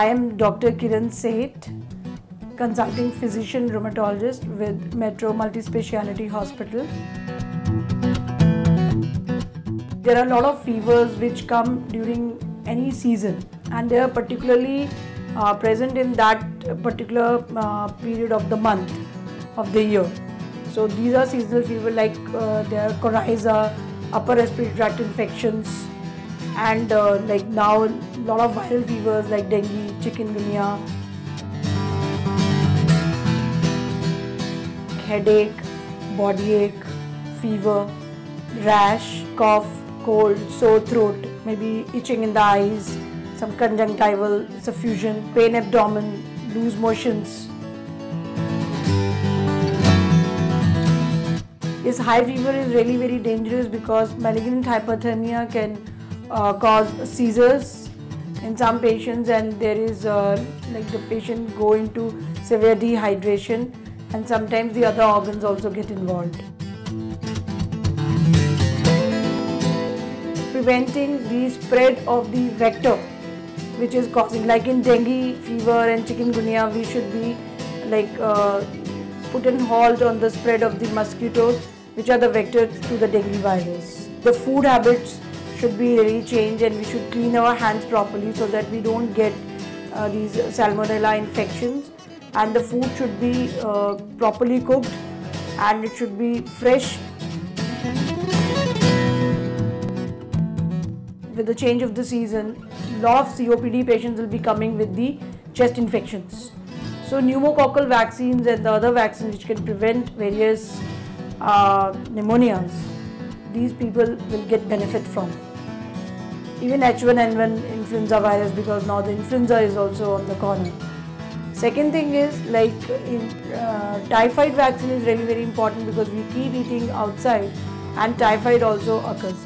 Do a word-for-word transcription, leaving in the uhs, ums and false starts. I am Doctor Kiran Seth, consulting physician rheumatologist with Metro Multispeciality Hospital. There are a lot of fevers which come during any season, and they are particularly uh, present in that particular uh, period of the month of the year. So these are seasonal fever, like uh, there are coryza, upper respiratory tract infections, and uh, like now a lot of viral fevers like dengue, chikungunya, headache, body ache, fever, rash, cough, cold, sore throat, maybe itching in the eyes, some conjunctival suffusion, pain abdomen, loose motions. This high fever is really very dangerous because malignant hyperthermia can uh, cause seizures in some patients, and there is uh, like the patient go into severe dehydration, and sometimes the other organs also get involved. Preventing the spread of the vector which is causing, like in dengue fever and chikungunya, we should be like uh, put a halt on the spread of the mosquitoes, which are the vectors to the dengue virus. The food habits should be really changed, and we should clean our hands properly so that we don't get uh, these salmonella infections. And the food should be uh, properly cooked, and it should be fresh. With the change of the season, a lot of C O P D patients will be coming with the chest infections. So pneumococcal vaccines and the other vaccines which can prevent various uh, pneumonias, these people will get benefit from. Even H one N one influenza virus, because now the influenza is also on the corner. Second thing is, like in, uh, typhoid vaccine is really very important because we keep eating outside and typhoid also occurs.